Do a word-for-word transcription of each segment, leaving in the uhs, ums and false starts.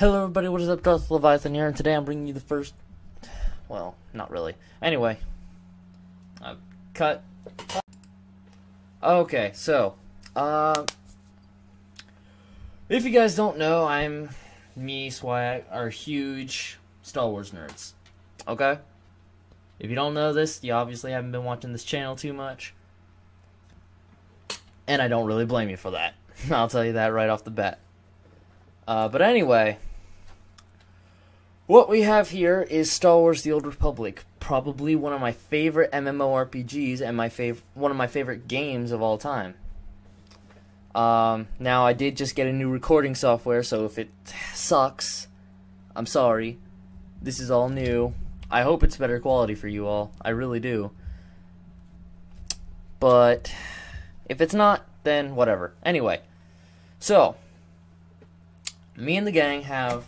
Hello everybody, what is up? Darth Leviathan here, and today I'm bringing you the first, well, not really. Anyway, uh, cut. Okay, so, uh, if you guys don't know, I'm, me, Swyak, are huge Star Wars nerds, okay? If you don't know this, you obviously haven't been watching this channel too much, and I don't really blame you for that. I'll tell you that right off the bat. Uh, but anyway, what we have here is Star Wars The Old Republic, probably one of my favorite M M O R P Gs and my fav one of my favorite games of all time. Um, now, I did just get a new recording software, so if it sucks, I'm sorry. This is all new. I hope it's better quality for you all. I really do. But if it's not, then whatever. Anyway, so me and the gang have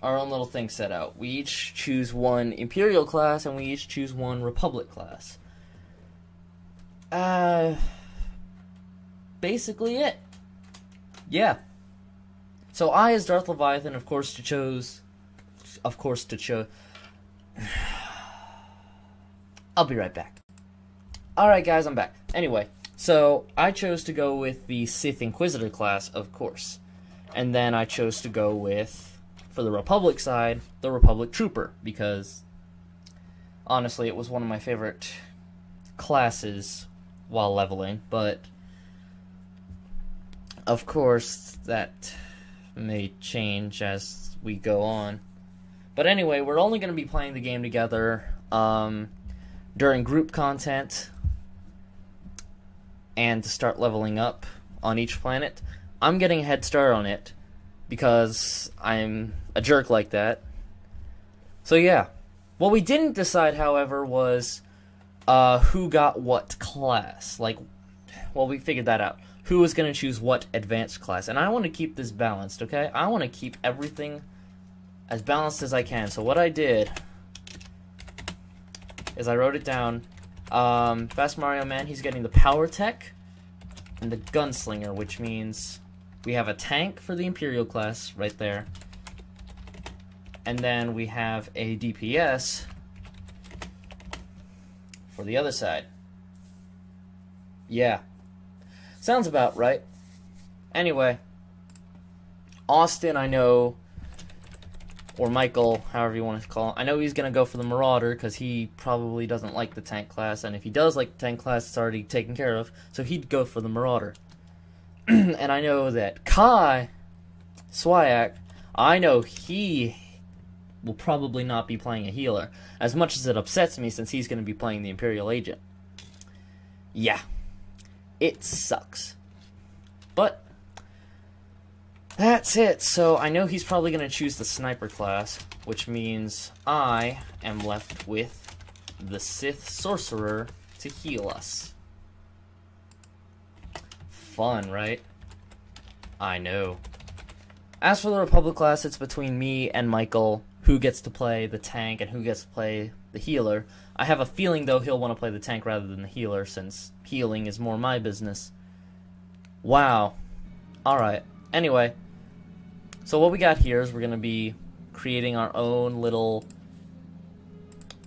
our own little thing set out. We each choose one Imperial class, and we each choose one Republic class. Uh, basically it. Yeah. So I, as Darth Leviathan, of course, to chose, of course, to chose. I'll be right back. All right, guys, I'm back. Anyway, so I chose to go with the Sith Inquisitor class, of course. And then I chose to go with, for the Republic side, the Republic Trooper, because honestly it was one of my favorite classes while leveling, but of course that may change as we go on. But anyway, we're only going to be playing the game together um, during group content and to start leveling up on each planet. I'm getting a head start on it because I'm a jerk like that. So yeah. What we didn't decide, however, was uh, who got what class. Like, well, we figured that out. Who was going to choose what advanced class. And I want to keep this balanced, okay? I want to keep everything as balanced as I can. So what I did is I wrote it down. Um, Fast Mario Man, he's getting the Power Tech and the Gunslinger, which means we have a tank for the Imperial class right there, and then we have a D P S for the other side. Yeah, sounds about right. Anyway, Austin, I know, or Michael, however you want to call him, I know he's going to go for the Marauder because he probably doesn't like the tank class, and if he does like the tank class, it's already taken care of, so he'd go for the Marauder. And I know that Kai Swyak, I know he will probably not be playing a healer, as much as it upsets me since he's going to be playing the Imperial Agent. Yeah, it sucks. But that's it, so I know he's probably going to choose the Sniper class, which means I am left with the Sith Sorcerer to heal us. Fun, right? I know. As for the Republic class, it's between me and Michael, who gets to play the tank and who gets to play the healer. I have a feeling, though, he'll want to play the tank rather than the healer, since healing is more my business. Wow. Alright. Anyway. So what we got here is we're going to be creating our own little,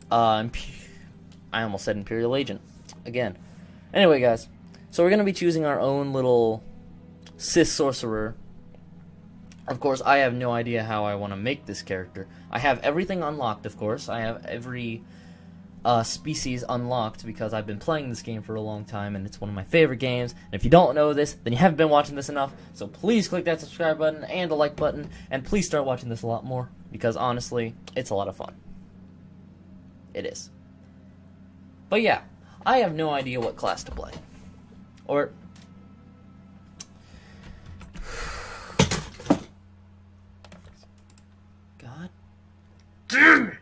uh, I almost said Imperial Agent again. Anyway, guys, so we're going to be choosing our own little Sith Sorcerer. Of course, I have no idea how I want to make this character. I have everything unlocked, of course. I have every uh, species unlocked because I've been playing this game for a long time and it's one of my favorite games. And if you don't know this, then you haven't been watching this enough, so please click that subscribe button and the like button, and please start watching this a lot more because honestly, it's a lot of fun. It is. But yeah, I have no idea what class to play. Or God damn it!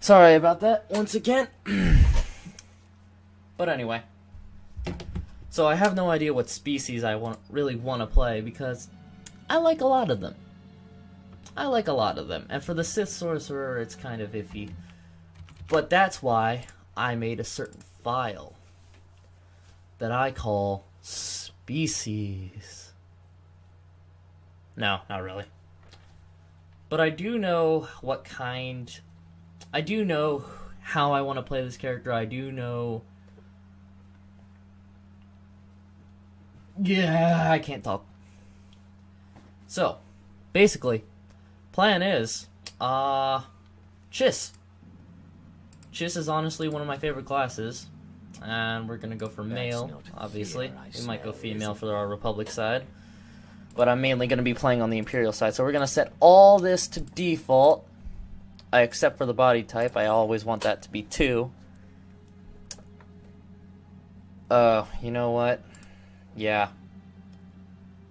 Sorry about that, once again. But anyway. So I have no idea what species I want really want to play, because I like a lot of them. I like a lot of them. And for the Sith Sorcerer, it's kind of iffy. But that's why I made a certain file that I call Species. No, not really. But I do know what kind... I do know how I want to play this character. I do know... Yeah, I can't talk. So, basically, plan is... Uh, Chiss. Chiss is honestly one of my favorite classes. And we're going to go for male, obviously. We might go female for our Republic side. But I'm mainly going to be playing on the Imperial side. So we're going to set all this to default. Except for the body type. I always want that to be two. Uh, you know what? Yeah.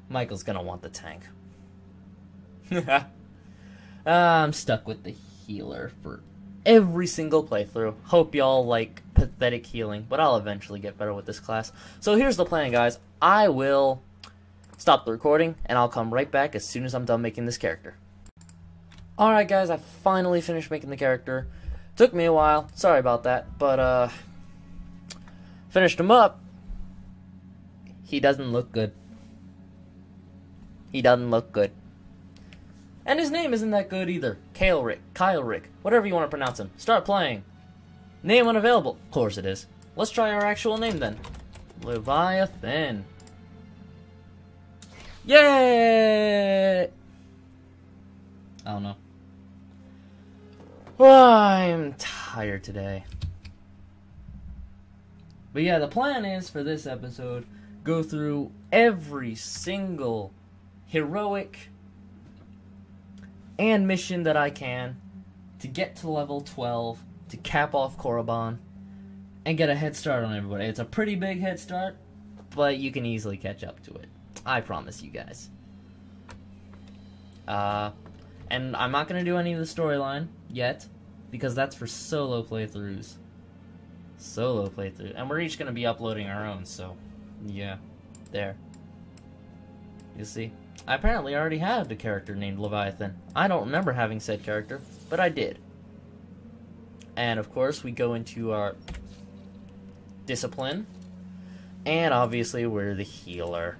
Michael's going to want the tank. uh, I'm stuck with the healer for every single playthrough. Hope y'all like pathetic healing. But I'll eventually get better with this class. So here's the plan, guys. I will... stop the recording, and I'll come right back as soon as I'm done making this character. Alright guys, I finally finished making the character. Took me a while, sorry about that, but uh... finished him up. He doesn't look good. He doesn't look good. And his name isn't that good either. Kael Rick, Kael Rick, whatever you want to pronounce him. Start playing. Name unavailable. Of course it is. Let's try our actual name then. Leviathan. Yay! I don't know. Oh, I'm tired today. But yeah, the plan is for this episode, go through every single heroic and mission that I can to get to level twelve, to cap off Korriban, and get a head start on everybody. It's a pretty big head start, but you can easily catch up to it. I promise you guys. Uh, and I'm not going to do any of the storyline yet, because that's for solo playthroughs. Solo playthrough. And we're each going to be uploading our own, so, yeah. There. You see? I apparently already had a character named Leviathan. I don't remember having said character, but I did. And, of course, we go into our discipline. And, obviously, we're the healer.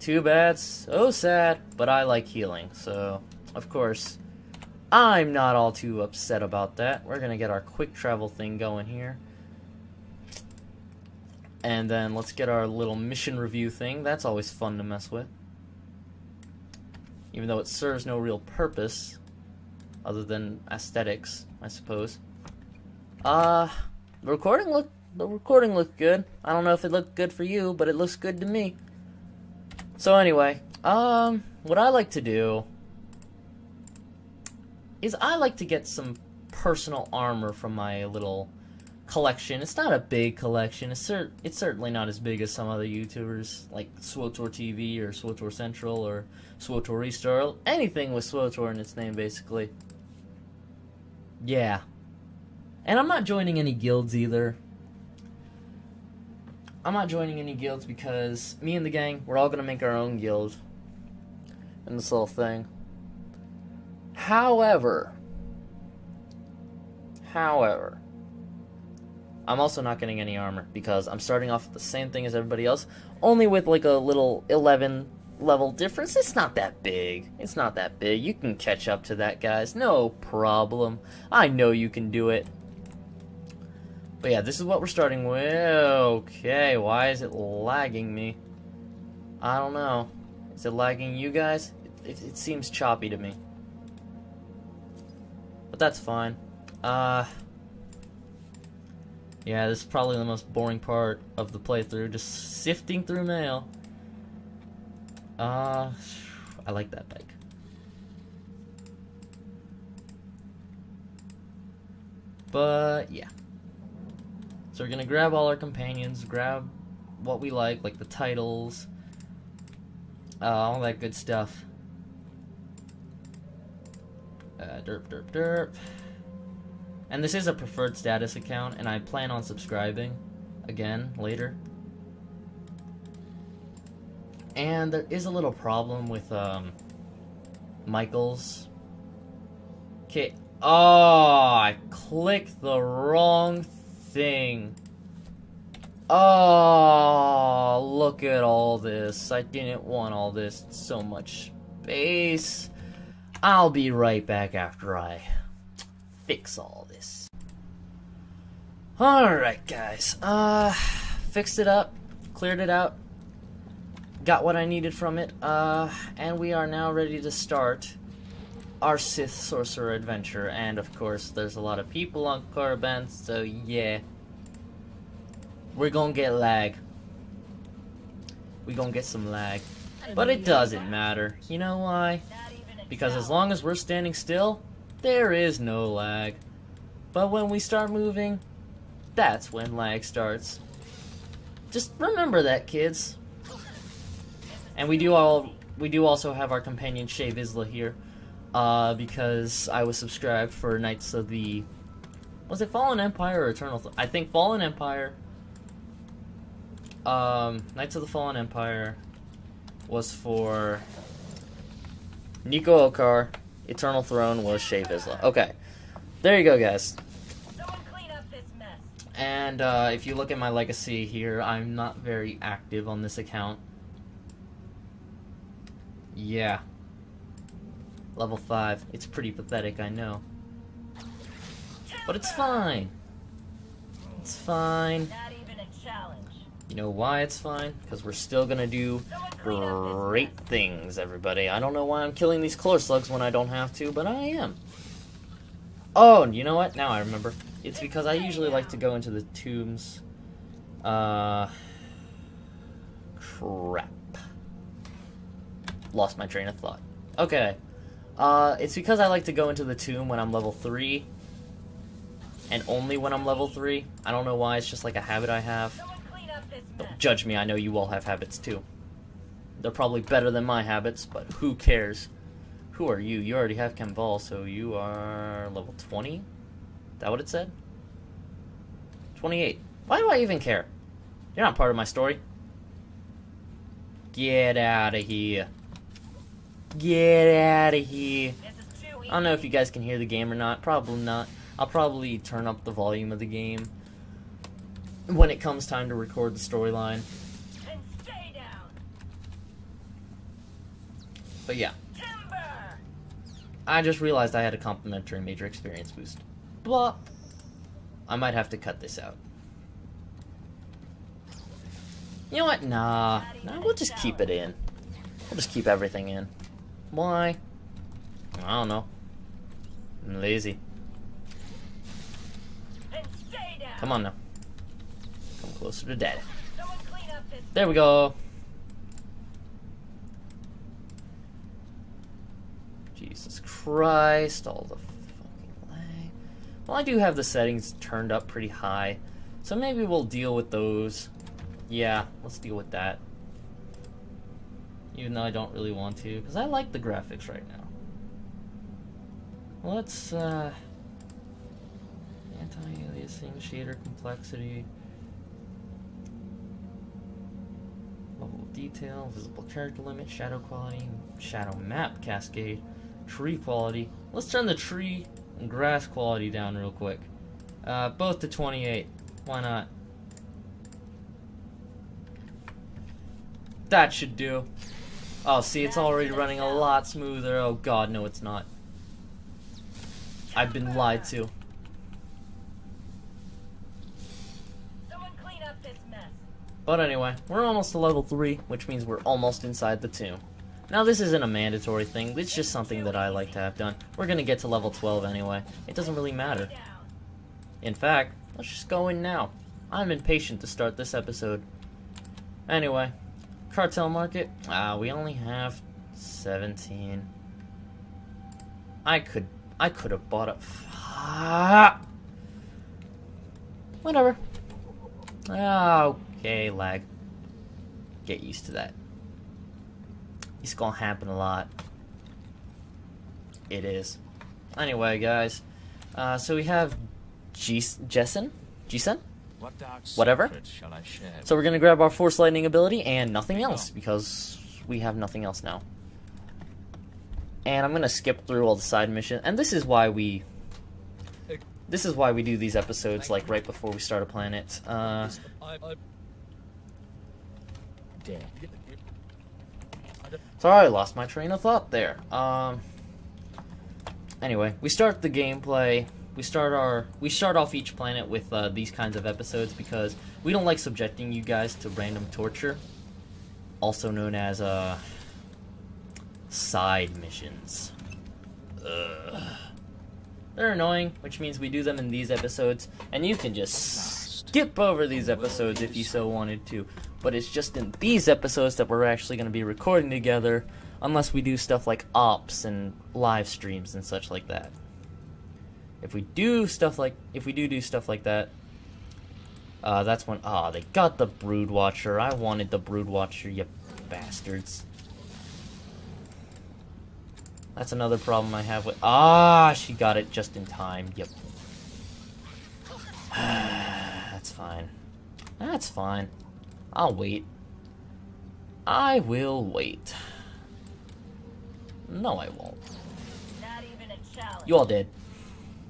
Too bad, so sad, but I like healing, so, of course, I'm not all too upset about that. We're gonna get our quick travel thing going here. And then let's get our little mission review thing. That's always fun to mess with. Even though it serves no real purpose, other than aesthetics, I suppose. Uh, the recording looked, the recording looked good. I don't know if it looked good for you, but it looks good to me. So anyway, um, what I like to do is I like to get some personal armor from my little collection. It's not a big collection. It's, cer it's certainly not as big as some other YouTubers like SWTOR T V or SWTOR Central or SWTOR Easter or anything with SWTOR in its name, basically. Yeah. And I'm not joining any guilds either. I'm not joining any guilds because me and the gang, we're all going to make our own guild in this little thing. However, however, I'm also not getting any armor because I'm starting off with the same thing as everybody else, only with like a little eleven level difference. It's not that big. It's not that big. You can catch up to that, guys. No problem. I know you can do it. But yeah, this is what we're starting with. Okay, why is it lagging me? I don't know. Is it lagging you guys? It, it, it seems choppy to me. But that's fine. Uh, yeah, this is probably the most boring part of the playthrough. Just sifting through mail. Uh, I like that bike. But, yeah. So we're going to grab all our companions, grab what we like, like the titles, uh, all that good stuff. Uh, derp, derp, derp. And this is a preferred status account, and I plan on subscribing again later. And there is a little problem with um, Michael's... Okay. Oh, I clicked the wrong thing. thing. Oh, look at all this. I didn't want all this. It's so much space. I'll be right back after I fix all this. Alright, guys. Uh, fixed it up. Cleared it out. Got what I needed from it. Uh, and we are now ready to start our Sith Sorcerer adventure. And, of course, there's a lot of people on Korriban, so yeah. We're gonna get lag. We're gonna get some lag. But it doesn't matter. You know why? Because as long as we're standing still, there is no lag. But when we start moving, that's when lag starts. Just remember that, kids. And we do all we do also have our companion Shae Vizla here. Uh, because I was subscribed for Knights of the... Was it Fallen Empire or Eternal Th- I think Fallen Empire... Um, Knights of the Fallen Empire was for Nico Okar. Eternal Throne was Shae Vizla. Okay, there you go, guys. Someone clean up this mess. And uh, if you look at my legacy here, I'm not very active on this account. Yeah, level five. It's pretty pathetic, I know, but it's fine. It's fine. You know why it's fine? Because we're still gonna do great things, everybody. I don't know why I'm killing these chlor slugs when I don't have to, but I am. Oh, and you know what? Now I remember. It's because I usually like to go into the tombs. Uh, crap. Lost my train of thought. Okay. Uh, it's because I like to go into the tomb when I'm level three. And only when I'm level three. I don't know why, it's just like a habit I have. Don't judge me, I know you all have habits too. They're probably better than my habits, but who cares? Who are you? You already have Kemval, so you are level twenty? Is that what it said? twenty-eight. Why do I even care? You're not part of my story. Get out of here. Get out of here. I don't know if you guys can hear the game or not. Probably not. I'll probably turn up the volume of the game when it comes time to record the storyline. But yeah. Timber. I just realized I had a complimentary major experience boost. Blah. I might have to cut this out. You know what? Nah. Nah, we'll just keep it in. We'll just keep everything in. Why? I don't know. I'm lazy. Come on now. Closer to daddy. There we go. Jesus Christ, all the fucking lag. Well, I do have the settings turned up pretty high, so maybe we'll deal with those. Yeah, let's deal with that. Even though I don't really want to, because I like the graphics right now. Let's, uh... anti-aliasing, shader complexity, detail, visible character limit, shadow quality, shadow map cascade, tree quality. Let's turn the tree and grass quality down real quick. Uh, both to twenty-eight. Why not? That should do. Oh, see, it's already running a lot smoother. Oh god, no it's not. I've been lied to. But anyway, we're almost to level three, which means we're almost inside the tomb. Now this isn't a mandatory thing, it's just something that I like to have done. We're gonna get to level twelve anyway. It doesn't really matter. In fact, let's just go in now. I'm impatient to start this episode. Anyway, cartel market. Ah, we only have seventeen. I could, I could have bought a... Ah! Whatever. Oh, okay, lag. Get used to that. It's gonna happen a lot. It is. Anyway, guys. Uh, so we have Jessen? Jessen? Whatever. So we're gonna grab our Force Lightning ability and nothing else, because we have nothing else now. And I'm gonna skip through all the side missions. And this is why we... This is why we do these episodes, like, right before we start a planet. Uh, damn. Sorry, I lost my train of thought there. Um. Anyway, we start the gameplay. We start our we start off each planet with uh, these kinds of episodes because we don't like subjecting you guys to random torture, also known as uh side missions. Ugh. They're annoying, which means we do them in these episodes, and you can just skip over these episodes if you so wanted to. But it's just in these episodes that we're actually going to be recording together, unless we do stuff like ops and live streams and such like that. If we do stuff like if we do do stuff like that, uh, that's when ah they got the Broodwatcher. I wanted the Broodwatcher, you bastards. That's another problem I have with... Ah, she got it just in time. Yep. That's fine. That's fine. I'll wait. I will wait. No, I won't. Not even a challenge. You all did.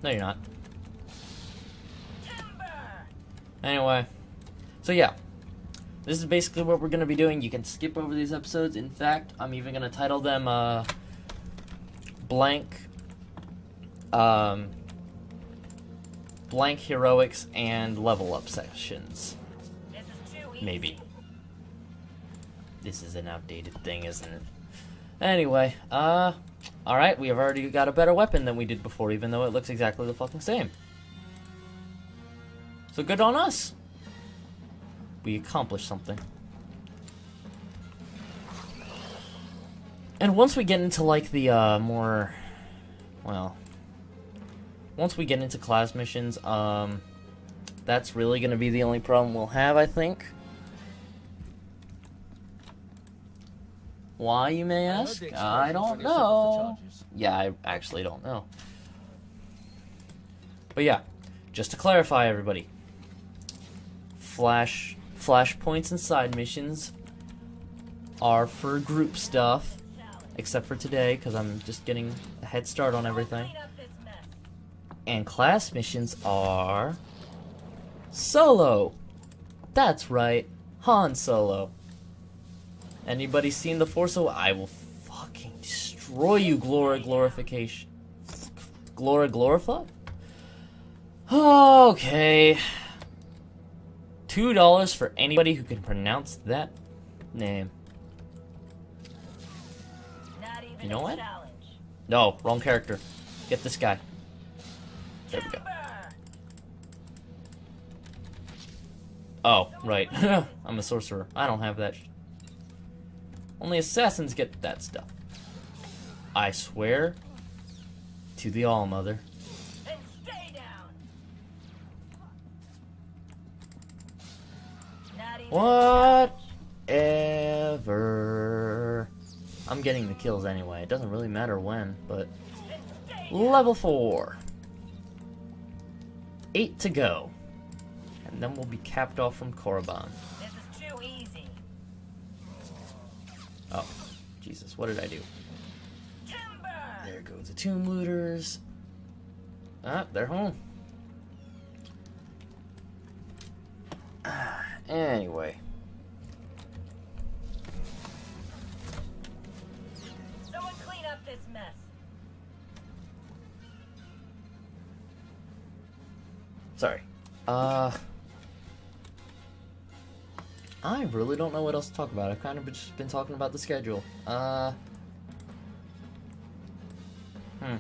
No, you're not. Timber! Anyway. So, yeah. This is basically what we're going to be doing. You can skip over these episodes. In fact, I'm even going to title them... Uh, Blank, um, blank heroics and level up sessions. Maybe. This is an outdated thing, isn't it? Anyway, uh, alright, we have already got a better weapon than we did before, even though it looks exactly the fucking same. So good on us! We accomplished something. And once we get into, like, the, uh, more, well, once we get into class missions, um, that's really going to be the only problem we'll have, I think. Why, you may ask? I don't know. Yeah, I actually don't know. But, yeah, just to clarify, everybody, flash, flash points and side missions are for group stuff. Except for today, because I'm just getting a head start on everything. And class missions are... Solo! That's right, Han Solo. Anybody seen The Force Awakens? I will fucking destroy you, Glora Glorification. Glora Glorify? Okay. Two dollars for anybody who can pronounce that name. You know what? No, wrong character. Get this guy. There we go. Oh, right. I'm a sorcerer. I don't have that. Sh Only assassins get that stuff. I swear to the All Mother. And stay down. Whatever. I'm getting the kills anyway. It doesn't really matter when, but... Level four. Eight to go. And then we'll be capped off from Korriban. This is too easy. Oh, Jesus, what did I do? Timber! There go the Tomb Looters. Ah, they're home. Ah, anyway... Sorry. Uh, I really don't know what else to talk about. I've kind of just been talking about the schedule. Uh, hmm.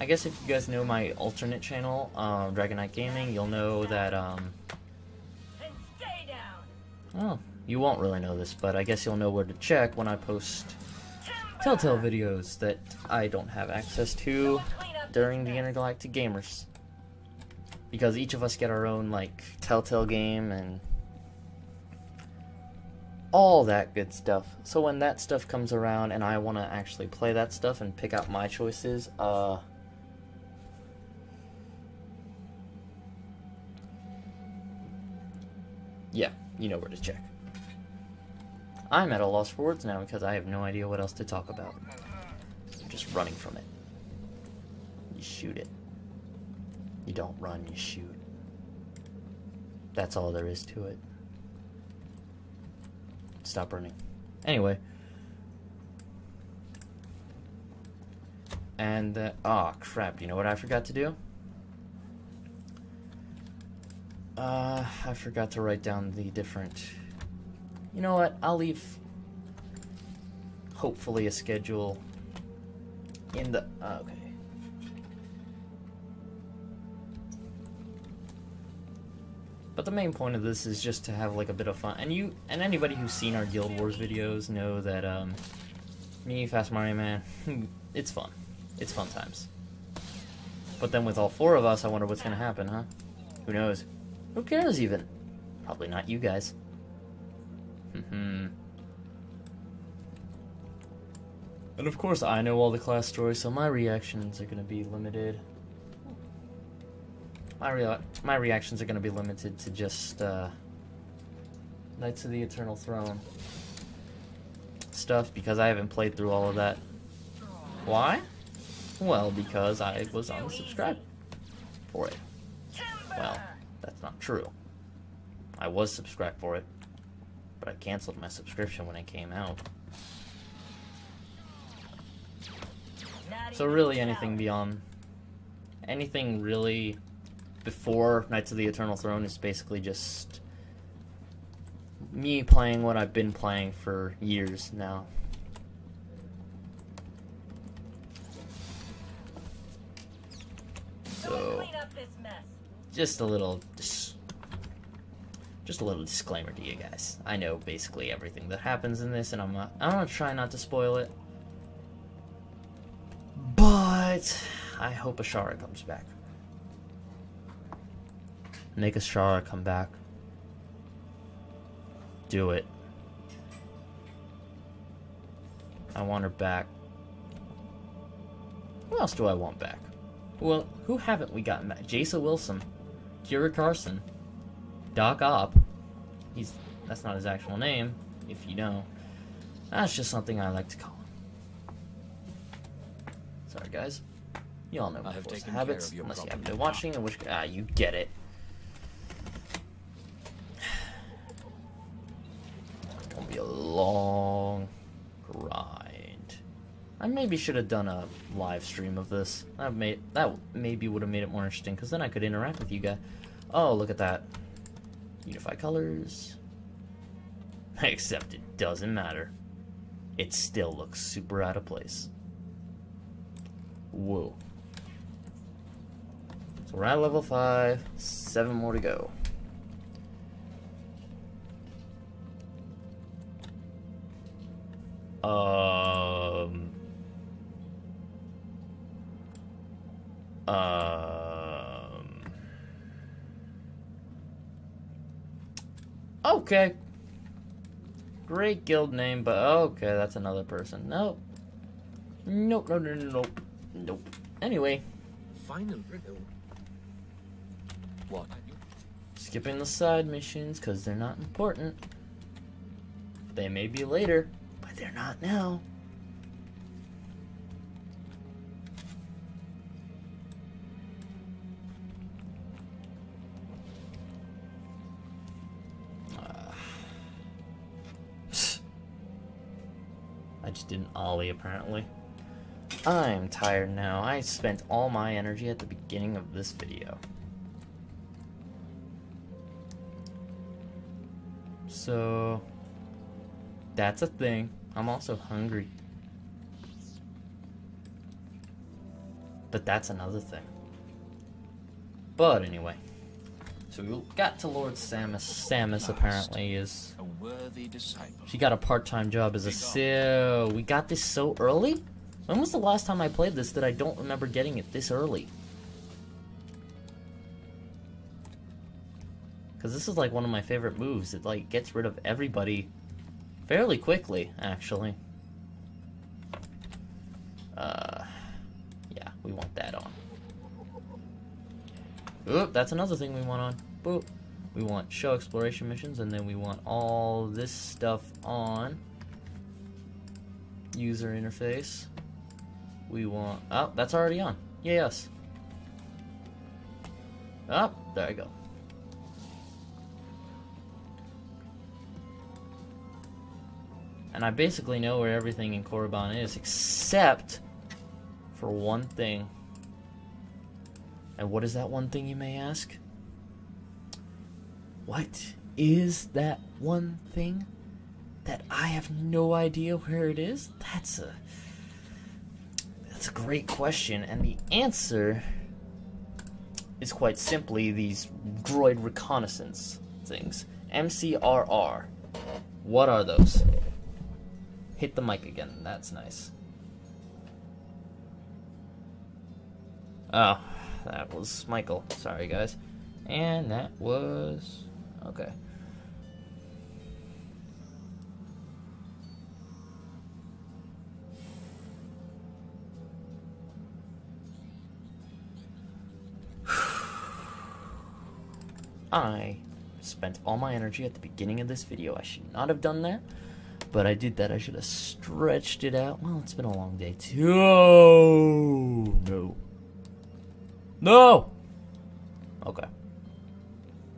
I guess if you guys know my alternate channel, uh, Dragonite Gaming, you'll know that, um... Oh, you won't really know this, but I guess you'll know where to check when I post Telltale videos that I don't have access to during the Intergalactic Gamers, because each of us get our own, like, Telltale game and all that good stuff. So when that stuff comes around and I want to actually play that stuff and pick out my choices, uh, yeah, you know where to check. I'm at a loss for words now because I have no idea what else to talk about. I'm just running from it. You shoot it. You don't run, you shoot. That's all there is to it. stop running. Anyway. And, uh, oh crap, you know what I forgot to do? Uh, I forgot to write down the different... You know what, I'll leave, hopefully, a schedule in the... Uh, okay. But the main point of this is just to have, like, a bit of fun. And you, and anybody who's seen our Guild Wars videos know that, um, me, Fast Mario Man, it's fun. It's fun times. But then with all four of us, I wonder what's gonna happen, huh? Who knows? Who cares, even? Probably not you guys. Mm-hmm. And of course, I know all the class stories, so my reactions are gonna be limited. My rea my reactions are gonna be limited to just uh, Knights of the Eternal Throne stuff because I haven't played through all of that. Why? Well, because I was unsubscribed for it. Well, that's not true. I was subscribed for it, but I canceled my subscription when it came out. So really anything beyond... Anything really before Knights of the Eternal Throne is basically just me playing what I've been playing for years now. So, just a little, just a little disclaimer to you guys. I know basically everything that happens in this, and I'm not, I'm gonna try not to spoil it. But I hope Azshara comes back. Make Azshara come back. Do it. I want her back. Who else do I want back? Well, who haven't we gotten back? Jason Wilson, Kira Carson, Doc Op. He's that's not his actual name, if you know. That's just something I like to call him. Sorry, guys. You all know my force habits, unless you haven't been watching. In which ah, you get it. It's gonna be a long ride. I maybe should have done a live stream of this. That made that maybe would have made it more interesting, because then I could interact with you guys. Oh, look at that! Unify colors. Except it doesn't matter. It still looks super out of place. Whoa. So we're at level five. Seven more to go. Um. Um. Okay. Great guild name, but okay, that's another person. Nope. Nope. No. No. No. No. Nope. Anyway. Final riddle. What? Skipping the side missions because they're not important. They may be later, but they're not now. Just didn't ollie apparently. I'm tired now. I spent all my energy at the beginning of this video. So that's a thing. I'm also hungry. But that's another thing. But anyway. So we got to Lord Samus. Samus apparently is... She got a part-time job as a Sith. We got this so early? When was the last time I played this that I don't remember getting it this early? Because this is like one of my favorite moves. It like gets rid of everybody fairly quickly, actually. Uh, yeah, we want that on. Oop, that's another thing we want on. Boop. We want show exploration missions, and then we want all this stuff on. User interface. We want... Oh, that's already on. Yes. Oh, there you go. And I basically know where everything in Korriban is, except for one thing. And what is that one thing, you may ask? What is that one thing that I have no idea where it is? That's a... That's a great question, and the answer is quite simply these droid reconnaissance things. M C R R. What are those? Hit the mic again. That's nice. Oh, that was Michael. Sorry, guys. And that was... Okay. I spent all my energy at the beginning of this video. I should not have done that, but I did that. I should have stretched it out. Well, it's been a long day too. Oh, no. No! Okay.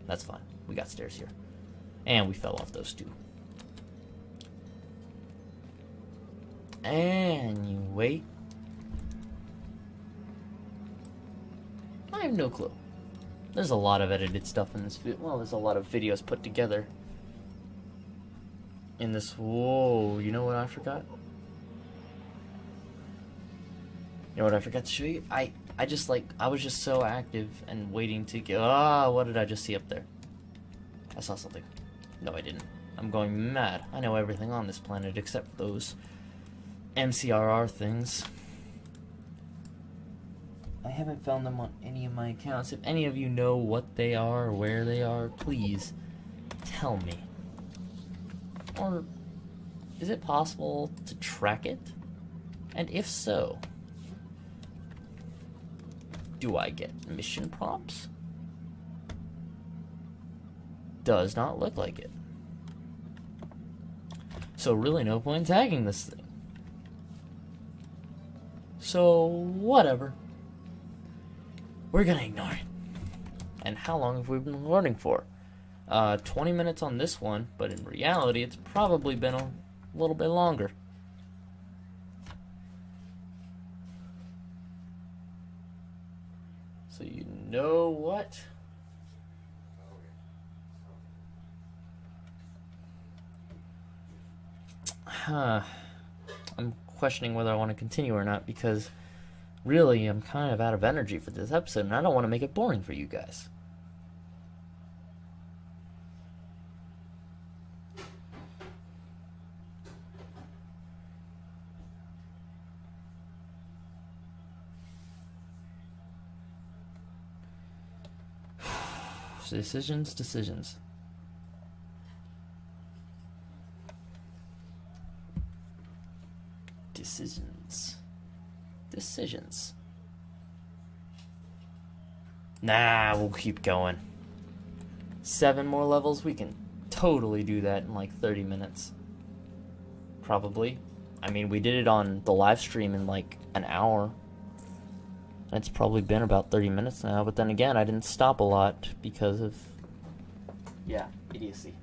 That's fine. We got stairs here. And we fell off those two. Anyway. I have no clue. There's a lot of edited stuff in this video. Well, there's a lot of videos put together in this. Whoa, you know what I forgot? You know what I forgot to show you? I, I just like, I was just so active and waiting to get, ah, what did I just see up there? I saw something. No, I didn't. I'm going mad. I know everything on this planet except those M C R R things. I haven't found them on any of my accounts. If any of you know what they are or where they are, please tell me. Or is it possible to track it? And if so, do I get mission prompts? Does not look like it. So really no point tagging this thing. So whatever. We're gonna ignore it. And how long have we been learning for? Uh, twenty minutes on this one, but in reality, it's probably been a little bit longer. So you know what? Huh. I'm questioning whether I want to continue or not, because... really, I'm kind of out of energy for this episode, and I don't want to make it boring for you guys. Decisions, decisions. Decisions. Decisions. Nah, we'll keep going. Seven more levels? We can totally do that in like thirty minutes. Probably. I mean, we did it on the live stream in like an hour. It's probably been about thirty minutes now, but then again, I didn't stop a lot because of... yeah, idiocy.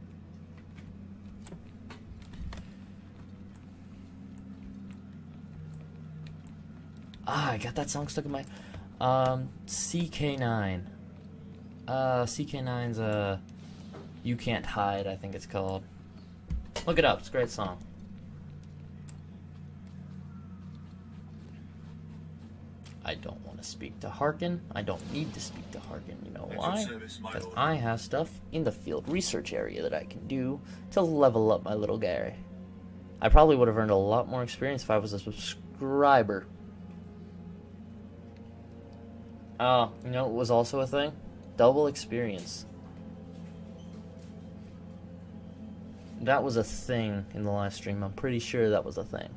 Ah, I got that song stuck in my... Um, C K nine. Uh, C K nine's, uh... You Can't Hide, I think it's called. Look it up, it's a great song. I don't want to speak to Harkin. I don't need to speak to Harkin, you know why? Because I have stuff in the field research area that I can do to level up my little guy. I probably would have earned a lot more experience if I was a subscriber. Oh, you know it was also a thing? Double experience. That was a thing in the live stream. I'm pretty sure that was a thing.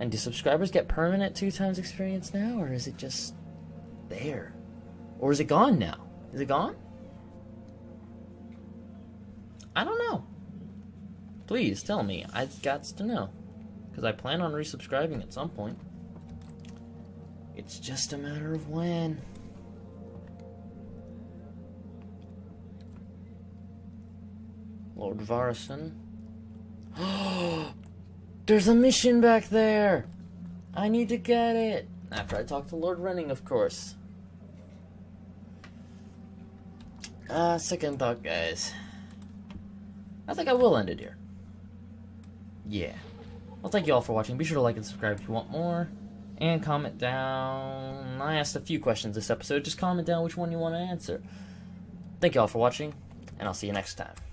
And do subscribers get permanent two times experience now, or is it just there? Or is it gone now? Is it gone? I don't know. Please tell me. I've got to know. Because I plan on resubscribing at some point. It's just a matter of when. Lord Varison. There's a mission back there! I need to get it! After I talk to Lord Renning, of course. Ah, uh, second thought, guys. I think I will end it here. Yeah. Well, thank you all for watching. Be sure to like and subscribe if you want more. And comment down... I asked a few questions this episode. Just comment down which one you want to answer. Thank you all for watching, and I'll see you next time.